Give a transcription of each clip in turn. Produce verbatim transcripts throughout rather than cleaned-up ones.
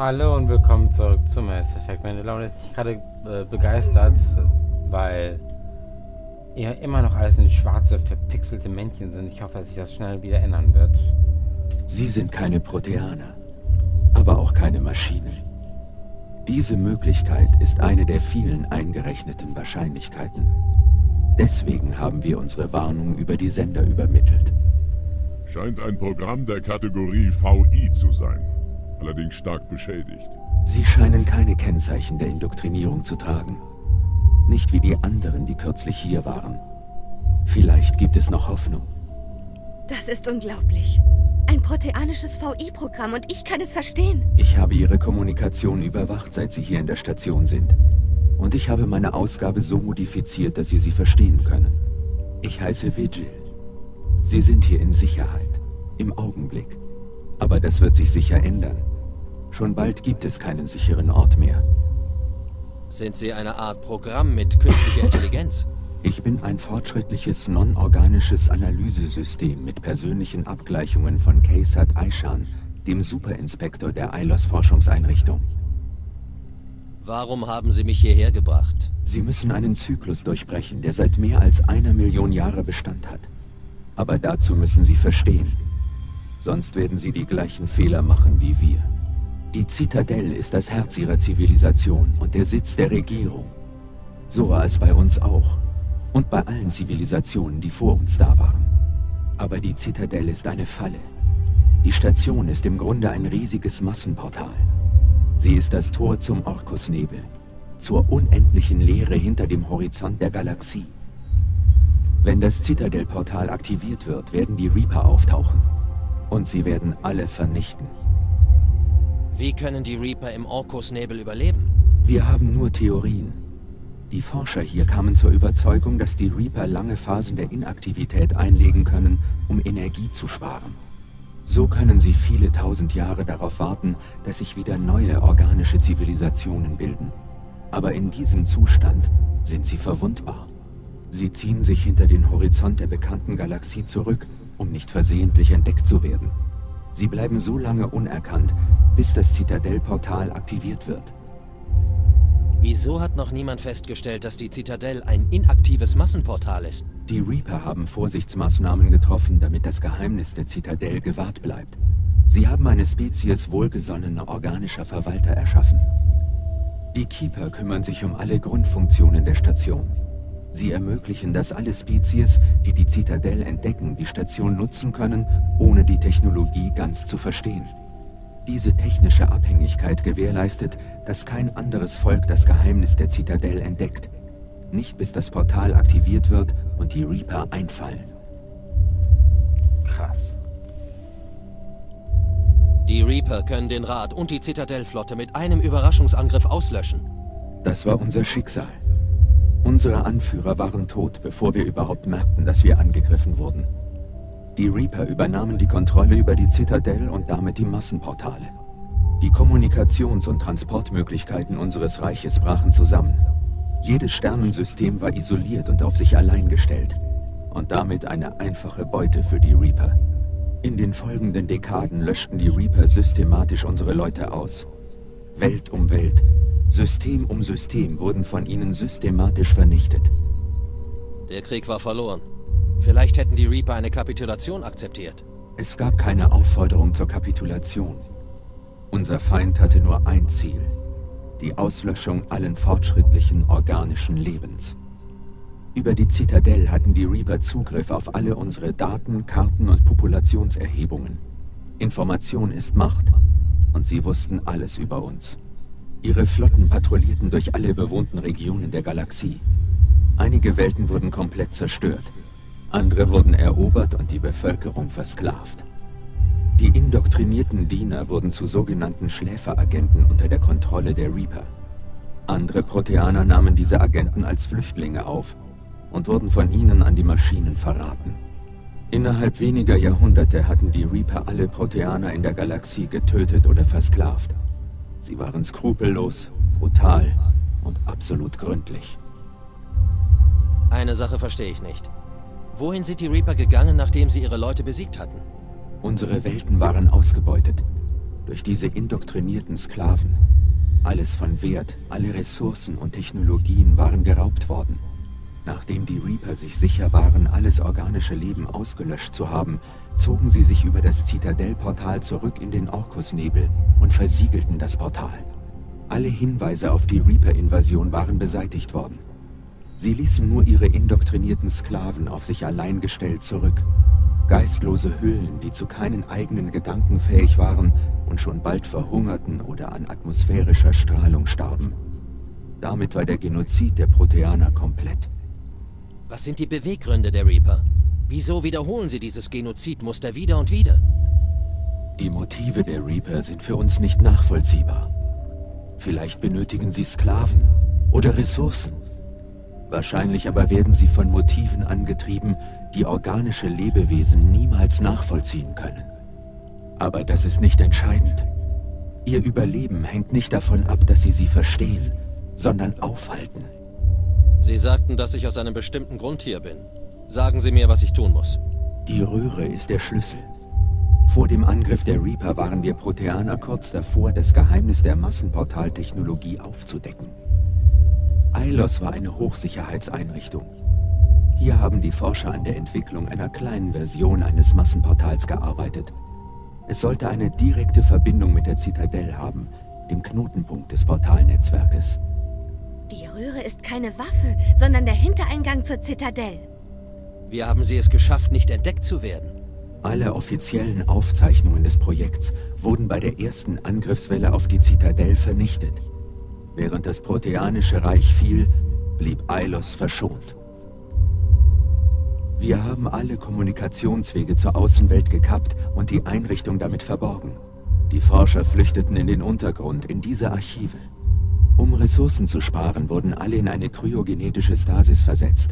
Hallo und willkommen zurück zu Mass Effect. Meine Laune ist nicht gerade äh, begeistert, weil ihr immer noch alles in schwarze, verpixelte Männchen sind. Ich hoffe, dass sich das schnell wieder ändern wird. Sie sind keine Proteaner, aber auch keine Maschinen. Diese Möglichkeit ist eine der vielen eingerechneten Wahrscheinlichkeiten. Deswegen haben wir unsere Warnung über die Sender übermittelt. Scheint ein Programm der Kategorie V I zu sein. Allerdings stark beschädigt. Sie scheinen keine Kennzeichen der Indoktrinierung zu tragen. Nicht wie die anderen, die kürzlich hier waren. Vielleicht gibt es noch Hoffnung. Das ist unglaublich. Ein proteanisches V I-Programm und ich kann es verstehen. Ich habe Ihre Kommunikation überwacht, seit Sie hier in der Station sind. Und ich habe meine Ausgabe so modifiziert, dass Sie sie verstehen können. Ich heiße Vigil. Sie sind hier in Sicherheit. Im Augenblick. Aber das wird sich sicher ändern. Schon bald gibt es keinen sicheren Ort mehr. Sind Sie eine Art Programm mit künstlicher Intelligenz? Ich bin ein fortschrittliches, non-organisches Analysesystem mit persönlichen Abgleichungen von Kesat Aishan, dem Superinspektor der Eilos-Forschungseinrichtung. Warum haben Sie mich hierher gebracht? Sie müssen einen Zyklus durchbrechen, der seit mehr als einer Million Jahre Bestand hat. Aber dazu müssen Sie verstehen. Sonst werden sie die gleichen Fehler machen wie wir. Die Zitadelle ist das Herz ihrer Zivilisation und der Sitz der Regierung. So war es bei uns auch. Und bei allen Zivilisationen, die vor uns da waren. Aber die Zitadelle ist eine Falle. Die Station ist im Grunde ein riesiges Massenportal. Sie ist das Tor zum Orkusnebel. Zur unendlichen Leere hinter dem Horizont der Galaxie. Wenn das Zitadelle-Portal aktiviert wird, werden die Reaper auftauchen. Und sie werden alle vernichten. Wie können die Reaper im Orkusnebel überleben? Wir haben nur Theorien. Die Forscher hier kamen zur Überzeugung, dass die Reaper lange Phasen der Inaktivität einlegen können, um Energie zu sparen. So können sie viele tausend Jahre darauf warten, dass sich wieder neue organische Zivilisationen bilden. Aber in diesem Zustand sind sie verwundbar. Sie ziehen sich hinter den Horizont der bekannten Galaxie zurück, um nicht versehentlich entdeckt zu werden. Sie bleiben so lange unerkannt, bis das Zitadelle-Portal aktiviert wird. Wieso hat noch niemand festgestellt, dass die Zitadelle ein inaktives Massenportal ist? Die Reaper haben Vorsichtsmaßnahmen getroffen, damit das Geheimnis der Zitadelle gewahrt bleibt. Sie haben eine Spezies wohlgesonnener organischer Verwalter erschaffen. Die Keeper kümmern sich um alle Grundfunktionen der Station. Sie ermöglichen, dass alle Spezies, die die Zitadelle entdecken, die Station nutzen können, ohne die Technologie ganz zu verstehen. Diese technische Abhängigkeit gewährleistet, dass kein anderes Volk das Geheimnis der Zitadelle entdeckt. Nicht bis das Portal aktiviert wird und die Reaper einfallen. Krass. Die Reaper können den Rat und die Zitadelle-Flotte mit einem Überraschungsangriff auslöschen. Das war unser Schicksal. Unsere Anführer waren tot, bevor wir überhaupt merkten, dass wir angegriffen wurden. Die Reaper übernahmen die Kontrolle über die Zitadelle und damit die Massenportale. Die Kommunikations- und Transportmöglichkeiten unseres Reiches brachen zusammen. Jedes Sternensystem war isoliert und auf sich allein gestellt. Und damit eine einfache Beute für die Reaper. In den folgenden Dekaden löschten die Reaper systematisch unsere Leute aus. Welt um Welt. System um System wurden von ihnen systematisch vernichtet. Der Krieg war verloren. Vielleicht hätten die Reaper eine Kapitulation akzeptiert. Es gab keine Aufforderung zur Kapitulation. Unser Feind hatte nur ein Ziel: die Auslöschung allen fortschrittlichen organischen Lebens. Über die Zitadelle hatten die Reaper Zugriff auf alle unsere Daten, Karten und Populationserhebungen. Information ist Macht und sie wussten alles über uns. Ihre Flotten patrouillierten durch alle bewohnten Regionen der Galaxie. Einige Welten wurden komplett zerstört. Andere wurden erobert und die Bevölkerung versklavt. Die indoktrinierten Diener wurden zu sogenannten Schläferagenten unter der Kontrolle der Reaper. Andere Proteaner nahmen diese Agenten als Flüchtlinge auf und wurden von ihnen an die Maschinen verraten. Innerhalb weniger Jahrhunderte hatten die Reaper alle Proteaner in der Galaxie getötet oder versklavt. Sie waren skrupellos, brutal und absolut gründlich. Eine Sache verstehe ich nicht. Wohin sind die Reaper gegangen, nachdem sie ihre Leute besiegt hatten? Unsere Welten waren ausgebeutet. durch diese indoktrinierten Sklaven. Alles von Wert, alle Ressourcen und Technologien waren geraubt worden. Nachdem die Reaper sich sicher waren, alles organische Leben ausgelöscht zu haben, zogen sie sich über das Zitadellportal zurück in den Orkusnebel und versiegelten das Portal. Alle Hinweise auf die Reaper-Invasion waren beseitigt worden. Sie ließen nur ihre indoktrinierten Sklaven auf sich allein gestellt zurück. Geistlose Hüllen, die zu keinen eigenen Gedanken fähig waren und schon bald verhungerten oder an atmosphärischer Strahlung starben. Damit war der Genozid der Proteaner komplett. Was sind die Beweggründe der Reaper? Wieso wiederholen sie dieses Genozidmuster wieder und wieder? Die Motive der Reaper sind für uns nicht nachvollziehbar. Vielleicht benötigen sie Sklaven oder Ressourcen. Wahrscheinlich aber werden sie von Motiven angetrieben, die organische Lebewesen niemals nachvollziehen können. Aber das ist nicht entscheidend. Ihr Überleben hängt nicht davon ab, dass sie sie verstehen, sondern aufhalten. Sie sagten, dass ich aus einem bestimmten Grund hier bin. Sagen Sie mir, was ich tun muss. Die Röhre ist der Schlüssel. Vor dem Angriff der Reaper waren wir Proteaner kurz davor, das Geheimnis der Massenportaltechnologie aufzudecken. Eilos war eine Hochsicherheitseinrichtung. Hier haben die Forscher an der Entwicklung einer kleinen Version eines Massenportals gearbeitet. Es sollte eine direkte Verbindung mit der Zitadelle haben, dem Knotenpunkt des Portalnetzwerkes. Die Röhre ist keine Waffe, sondern der Hintereingang zur Zitadelle. Wie haben Sie es geschafft, nicht entdeckt zu werden? Alle offiziellen Aufzeichnungen des Projekts wurden bei der ersten Angriffswelle auf die Zitadelle vernichtet. Während das Proteanische Reich fiel, blieb Eilos verschont. Wir haben alle Kommunikationswege zur Außenwelt gekappt und die Einrichtung damit verborgen. Die Forscher flüchteten in den Untergrund, in diese Archive. Um Ressourcen zu sparen, wurden alle in eine kryogenetische Stasis versetzt.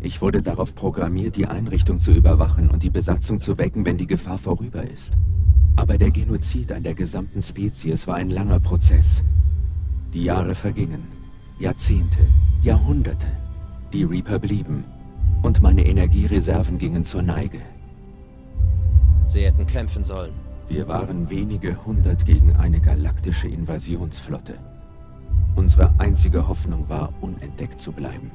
Ich wurde darauf programmiert, die Einrichtung zu überwachen und die Besatzung zu wecken, wenn die Gefahr vorüber ist. Aber der Genozid an der gesamten Spezies war ein langer Prozess. Die Jahre vergingen, Jahrzehnte, Jahrhunderte. Die Reaper blieben und meine Energiereserven gingen zur Neige. Sie hätten kämpfen sollen. Wir waren wenige hundert gegen eine galaktische Invasionsflotte. Unsere einzige Hoffnung war, unentdeckt zu bleiben.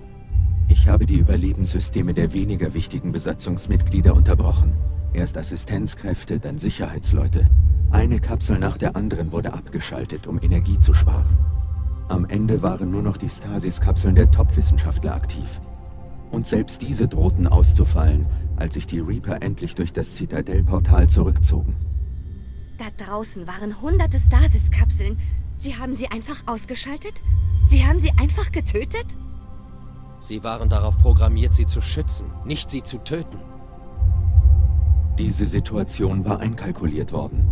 Ich habe die Überlebenssysteme der weniger wichtigen Besatzungsmitglieder unterbrochen. Erst Assistenzkräfte, dann Sicherheitsleute. Eine Kapsel nach der anderen wurde abgeschaltet, um Energie zu sparen. Am Ende waren nur noch die Stasis-Kapseln der Top-Wissenschaftler aktiv. Und selbst diese drohten auszufallen, als sich die Reaper endlich durch das Zitadellportal zurückzogen. Da draußen waren hunderte Stasis-Kapseln. Sie haben sie einfach ausgeschaltet? Sie haben sie einfach getötet? Sie waren darauf programmiert, sie zu schützen, nicht sie zu töten. Diese Situation war einkalkuliert worden.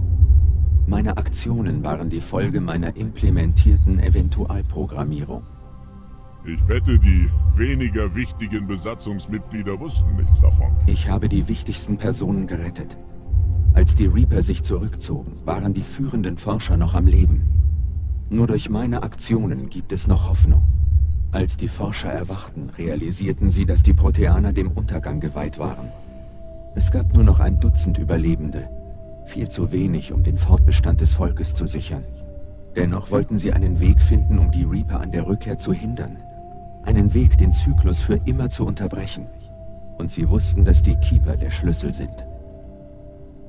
Meine Aktionen waren die Folge meiner implementierten Eventualprogrammierung. Ich wette, die weniger wichtigen Besatzungsmitglieder wussten nichts davon. Ich habe die wichtigsten Personen gerettet. Als die Reaper sich zurückzogen, waren die führenden Forscher noch am Leben. Nur durch meine Aktionen gibt es noch Hoffnung. Als die Forscher erwachten, realisierten sie, dass die Proteaner dem Untergang geweiht waren. Es gab nur noch ein Dutzend Überlebende. Viel zu wenig, um den Fortbestand des Volkes zu sichern. Dennoch wollten sie einen Weg finden, um die Reaper an der Rückkehr zu hindern. Einen Weg, den Zyklus für immer zu unterbrechen. Und sie wussten, dass die Keeper der Schlüssel sind.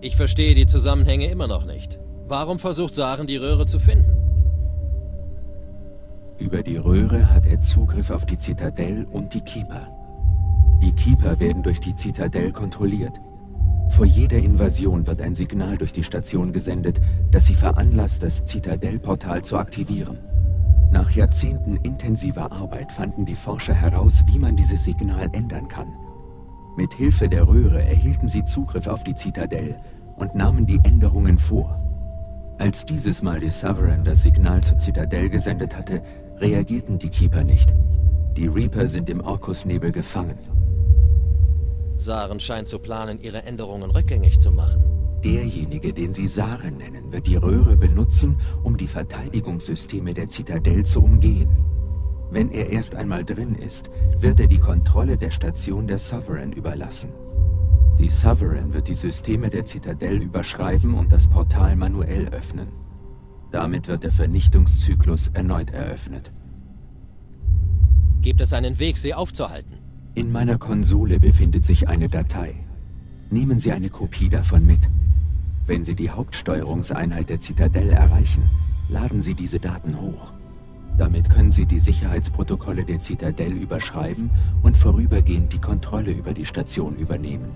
Ich verstehe die Zusammenhänge immer noch nicht. Warum versucht Saren, die Röhre zu finden? Über die Röhre hat er Zugriff auf die Zitadelle und die Keeper. Die Keeper werden durch die Zitadelle kontrolliert. Vor jeder Invasion wird ein Signal durch die Station gesendet, das sie veranlasst, das Zitadellportal zu aktivieren. Nach Jahrzehnten intensiver Arbeit fanden die Forscher heraus, wie man dieses Signal ändern kann. Mit Hilfe der Röhre erhielten sie Zugriff auf die Zitadelle und nahmen die Änderungen vor. Als dieses Mal die Sovereign das Signal zur Zitadelle gesendet hatte, reagierten die Keeper nicht. Die Reaper sind im Orkusnebel gefangen. Saren scheint zu planen, ihre Änderungen rückgängig zu machen. Derjenige, den sie Saren nennen, wird die Röhre benutzen, um die Verteidigungssysteme der Zitadelle zu umgehen. Wenn er erst einmal drin ist, wird er die Kontrolle der Station der Sovereign überlassen. Die Sovereign wird die Systeme der Zitadelle überschreiben und das Portal manuell öffnen. Damit wird der Vernichtungszyklus erneut eröffnet. Gibt es einen Weg, sie aufzuhalten? In meiner Konsole befindet sich eine Datei. Nehmen Sie eine Kopie davon mit. Wenn Sie die Hauptsteuerungseinheit der Zitadelle erreichen, laden Sie diese Daten hoch. Damit können Sie die Sicherheitsprotokolle der Zitadelle überschreiben und vorübergehend die Kontrolle über die Station übernehmen.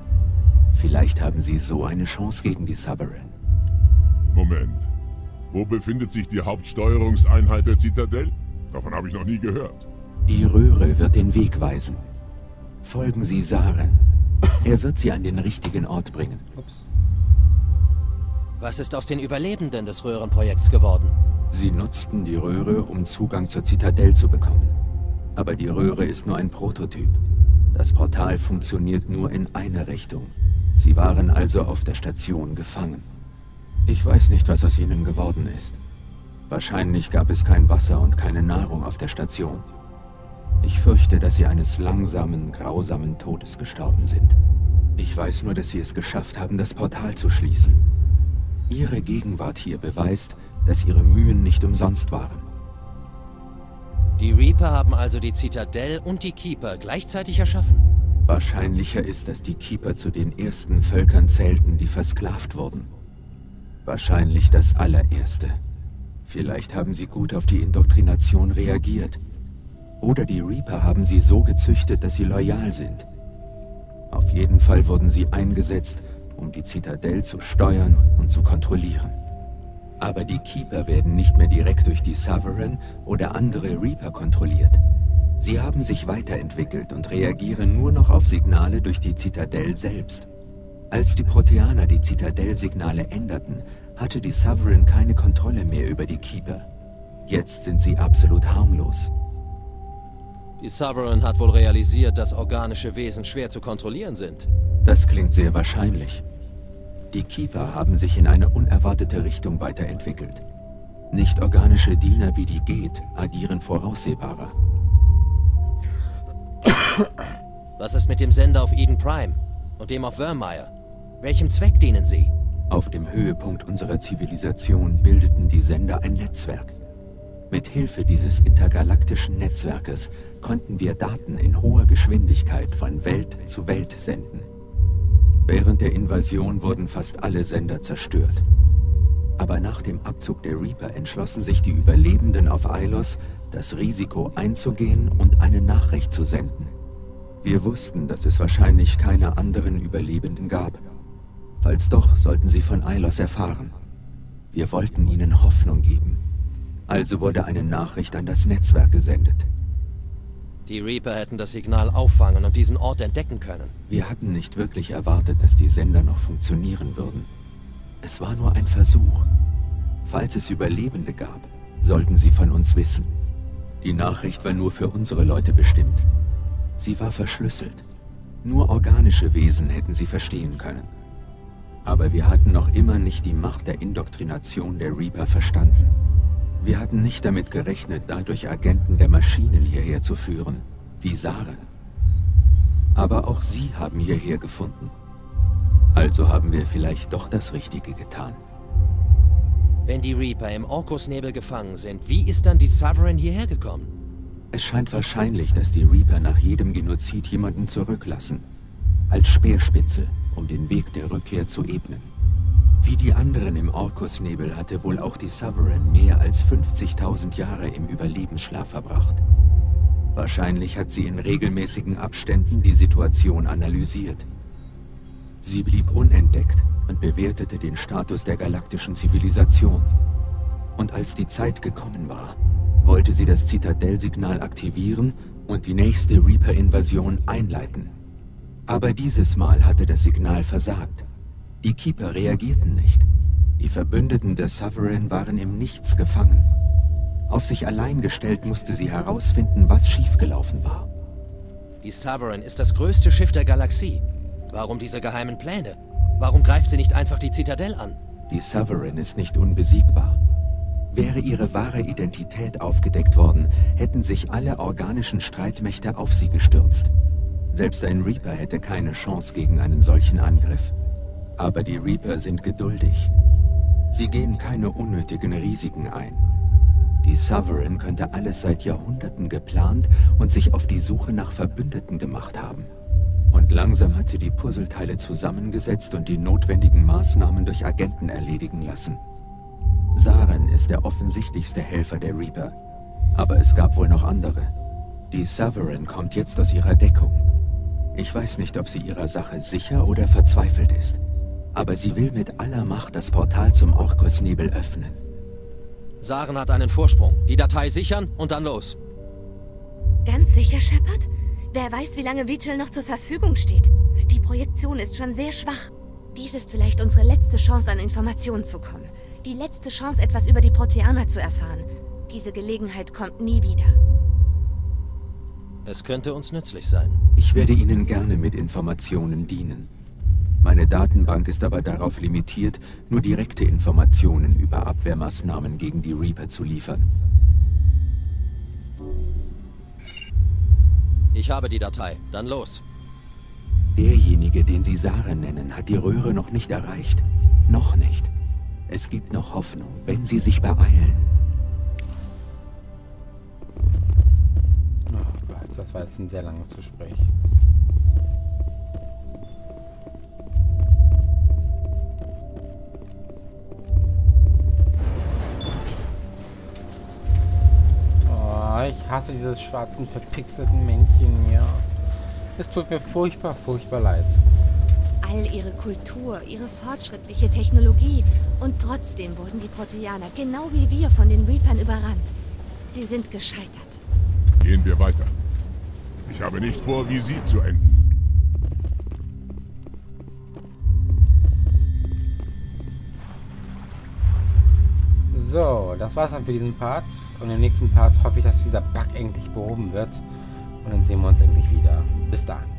Vielleicht haben Sie so eine Chance gegen die Sovereign. Moment. Wo befindet sich die Hauptsteuerungseinheit der Zitadelle? Davon habe ich noch nie gehört. Die Röhre wird den Weg weisen. Folgen Sie Saren. Er wird Sie an den richtigen Ort bringen. Ups. Was ist aus den Überlebenden des Röhrenprojekts geworden? Sie nutzten die Röhre, um Zugang zur Zitadelle zu bekommen. Aber die Röhre ist nur ein Prototyp. Das Portal funktioniert nur in eine Richtung. Sie waren also auf der Station gefangen. Ich weiß nicht, was aus ihnen geworden ist. Wahrscheinlich gab es kein Wasser und keine Nahrung auf der Station. Ich fürchte, dass sie eines langsamen, grausamen Todes gestorben sind. Ich weiß nur, dass sie es geschafft haben, das Portal zu schließen. Ihre Gegenwart hier beweist, dass ihre Mühen nicht umsonst waren. Die Reaper haben also die Zitadelle und die Keeper gleichzeitig erschaffen? Wahrscheinlicher ist, dass die Keeper zu den ersten Völkern zählten, die versklavt wurden. Wahrscheinlich das allererste. Vielleicht haben sie gut auf die Indoktrination reagiert. Oder die Reaper haben sie so gezüchtet, dass sie loyal sind. Auf jeden Fall wurden sie eingesetzt, um die Zitadelle zu steuern und zu kontrollieren. Aber die Keeper werden nicht mehr direkt durch die Sovereign oder andere Reaper kontrolliert. Sie haben sich weiterentwickelt und reagieren nur noch auf Signale durch die Zitadelle selbst. Als die Proteaner die Zitadelle-Signale änderten, hatte die Sovereign keine Kontrolle mehr über die Keeper. Jetzt sind sie absolut harmlos. Die Sovereign hat wohl realisiert, dass organische Wesen schwer zu kontrollieren sind. Das klingt sehr wahrscheinlich. Die Keeper haben sich in eine unerwartete Richtung weiterentwickelt. Nicht-organische Diener wie die Geth agieren voraussehbarer. Was ist mit dem Sender auf Eden Prime und dem auf Vermeer? Welchem Zweck dienen sie? Auf dem Höhepunkt unserer Zivilisation bildeten die Sender ein Netzwerk. Mit Hilfe dieses intergalaktischen Netzwerkes konnten wir Daten in hoher Geschwindigkeit von Welt zu Welt senden. Während der Invasion wurden fast alle Sender zerstört. Aber nach dem Abzug der Reaper entschlossen sich die Überlebenden auf Ilos, das Risiko einzugehen und eine Nachricht zu senden. Wir wussten, dass es wahrscheinlich keine anderen Überlebenden gab. Falls doch, sollten sie von Ilos erfahren. Wir wollten ihnen Hoffnung geben. Also wurde eine Nachricht an das Netzwerk gesendet. Die Reaper hätten das Signal auffangen und diesen Ort entdecken können. Wir hatten nicht wirklich erwartet, dass die Sender noch funktionieren würden. Es war nur ein Versuch. Falls es Überlebende gab, sollten sie von uns wissen. Die Nachricht war nur für unsere Leute bestimmt. Sie war verschlüsselt. Nur organische Wesen hätten sie verstehen können. Aber wir hatten noch immer nicht die Macht der Indoktrination der Reaper verstanden. Wir hatten nicht damit gerechnet, dadurch Agenten der Maschinen hierher zu führen, wie Saren. Aber auch sie haben hierher gefunden. Also haben wir vielleicht doch das Richtige getan. Wenn die Reaper im Orkusnebel gefangen sind, wie ist dann die Sovereign hierher gekommen? Es scheint wahrscheinlich, dass die Reaper nach jedem Genozid jemanden zurücklassen. Als Speerspitze, um den Weg der Rückkehr zu ebnen. Wie die anderen im Orkusnebel hatte wohl auch die Sovereign mehr als fünfzigtausend Jahre im Überlebensschlaf verbracht. Wahrscheinlich hat sie in regelmäßigen Abständen die Situation analysiert. Sie blieb unentdeckt und bewertete den Status der galaktischen Zivilisation. Und als die Zeit gekommen war, wollte sie das Zitadelle-Signal aktivieren und die nächste Reaper-Invasion einleiten. Aber dieses Mal hatte das Signal versagt. Die Keeper reagierten nicht. Die Verbündeten der Sovereign waren im Nichts gefangen. Auf sich allein gestellt musste sie herausfinden, was schiefgelaufen war. Die Sovereign ist das größte Schiff der Galaxie. Warum diese geheimen Pläne? Warum greift sie nicht einfach die Zitadelle an? Die Sovereign ist nicht unbesiegbar. Wäre ihre wahre Identität aufgedeckt worden, hätten sich alle organischen Streitmächte auf sie gestürzt. Selbst ein Reaper hätte keine Chance gegen einen solchen Angriff. Aber die Reaper sind geduldig. Sie gehen keine unnötigen Risiken ein. Die Sovereign könnte alles seit Jahrhunderten geplant und sich auf die Suche nach Verbündeten gemacht haben. Und langsam hat sie die Puzzleteile zusammengesetzt und die notwendigen Maßnahmen durch Agenten erledigen lassen. Saren ist der offensichtlichste Helfer der Reaper. Aber es gab wohl noch andere. Die Sovereign kommt jetzt aus ihrer Deckung. Ich weiß nicht, ob sie ihrer Sache sicher oder verzweifelt ist. Aber sie will mit aller Macht das Portal zum Orkusnebel öffnen. Saren hat einen Vorsprung. Die Datei sichern und dann los. Ganz sicher, Shepard? Wer weiß, wie lange Vigil noch zur Verfügung steht. Die Projektion ist schon sehr schwach. Dies ist vielleicht unsere letzte Chance, an Informationen zu kommen. Die letzte Chance, etwas über die Proteaner zu erfahren. Diese Gelegenheit kommt nie wieder. Es könnte uns nützlich sein. Ich werde Ihnen gerne mit Informationen dienen. Meine Datenbank ist aber darauf limitiert, nur direkte Informationen über Abwehrmaßnahmen gegen die Reaper zu liefern. Ich habe die Datei. Dann los. Derjenige, den Sie Saren nennen, hat die Röhre noch nicht erreicht. Noch nicht. Es gibt noch Hoffnung, wenn Sie sich beeilen. Das war jetzt ein sehr langes Gespräch. Oh, ich hasse diese schwarzen, verpixelten Männchen hier. Es tut mir furchtbar, furchtbar leid. All ihre Kultur, ihre fortschrittliche Technologie und trotzdem wurden die Proteaner, genau wie wir, von den Reapern überrannt. Sie sind gescheitert. Gehen wir weiter. Ich habe nicht vor, wie Sie zu enden. So, das war's dann für diesen Part. Und im nächsten Part hoffe ich, dass dieser Bug endlich behoben wird. Und dann sehen wir uns endlich wieder. Bis dahin.